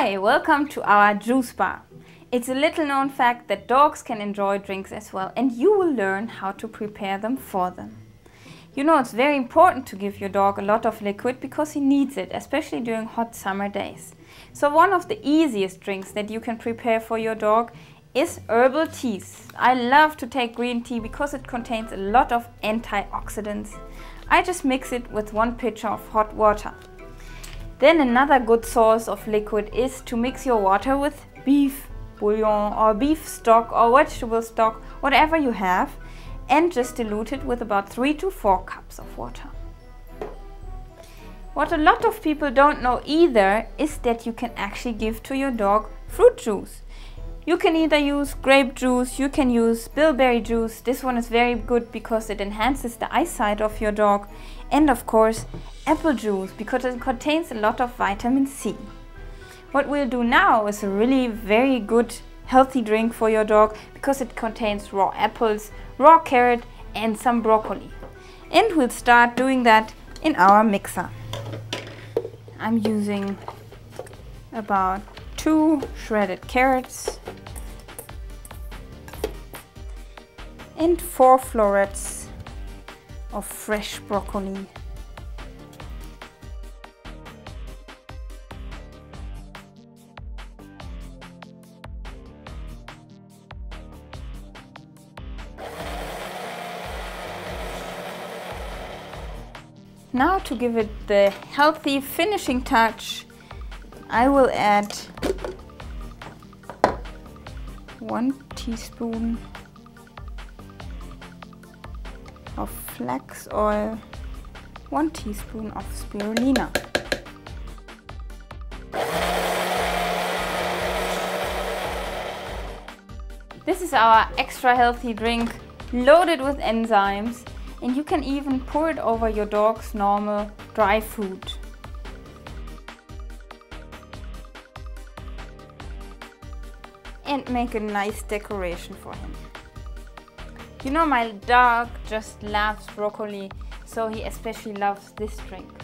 Hi, welcome to our juice bar. It's a little known fact that dogs can enjoy drinks as well, and you will learn how to prepare them for them. You know, it's very important to give your dog a lot of liquid because he needs it, especially during hot summer days. So one of the easiest drinks that you can prepare for your dog is herbal teas. I love to take green tea because it contains a lot of antioxidants. I just mix it with 1 pitcher of hot water. Then another good source of liquid is to mix your water with beef bouillon or beef stock or vegetable stock, whatever you have, and just dilute it with about 3 to 4 cups of water. What a lot of people don't know either is that you can actually give to your dog fruit juice. You can either use grape juice, you can use bilberry juice. This one is very good because it enhances the eyesight of your dog. And of course, apple juice, because it contains a lot of vitamin C. What we'll do now is a really very good healthy drink for your dog because it contains raw apples, raw carrot and some broccoli. And we'll start doing that in our mixer. I'm using about 2 shredded carrots and 4 florets of fresh broccoli. Now, to give it the healthy finishing touch, I will add 1 teaspoon of flax oil, 1 teaspoon of spirulina. This is our extra healthy drink loaded with enzymes, and you can even pour it over your dog's normal dry food. And make a nice decoration for him. You know, my dog just loves broccoli, so he especially loves this drink.